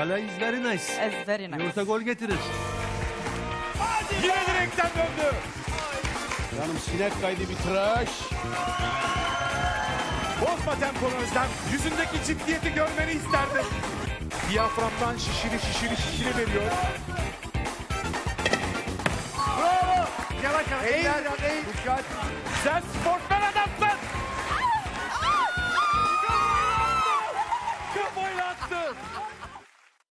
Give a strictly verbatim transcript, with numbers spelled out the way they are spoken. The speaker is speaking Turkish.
Kale is very nice. It's very nice. Yurta gol getirir. Hadi yine direkten döndü. Canım sinek kaydı bir tıraş. Bozma temponu Özlem. Yüzündeki ciddiyeti görmeni isterdim. Diyaframdan şişiri şişiri şişiri veriyor. Bravo. Yavaş yavaş. Güzel sportmen.